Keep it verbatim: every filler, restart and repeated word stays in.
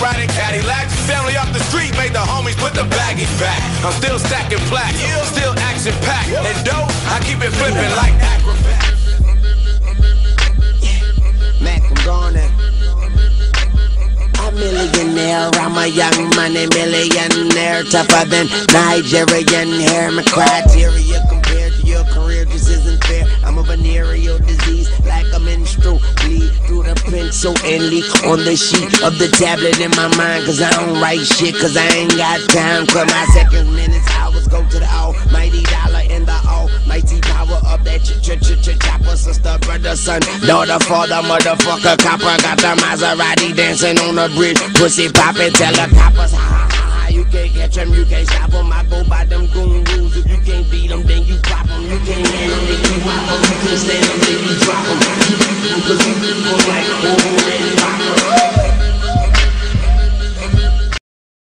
riding Cadillacs. Family off the street made the homies put the baggies back. I'm still stacking plaques, still action packed. And dope, I keep it flipping like acrobat. Mac, I'm gone now. I'm millionaire, I'm a young money millionaire. Tougher than Nigerian hair. My criteria compared to your career just isn't fair. I'm a venereal disease, like a menstrual bleed through the pencil and leak on the sheet of the tablet in my mind. Cause I don't write shit, cause I ain't got time. For my second minutes, hours go to the almighty dollar and the almighty power of that ch ch ch ch chopper. Sister, brother, son, daughter, father, motherfucker, copper. Got the Maserati dancing on the bridge, pussy poppin', tell the coppers, ha ha ha. You can't catch them, you can't stop them. I go by them goon rules. If you can't beat them, then you pop them. You can't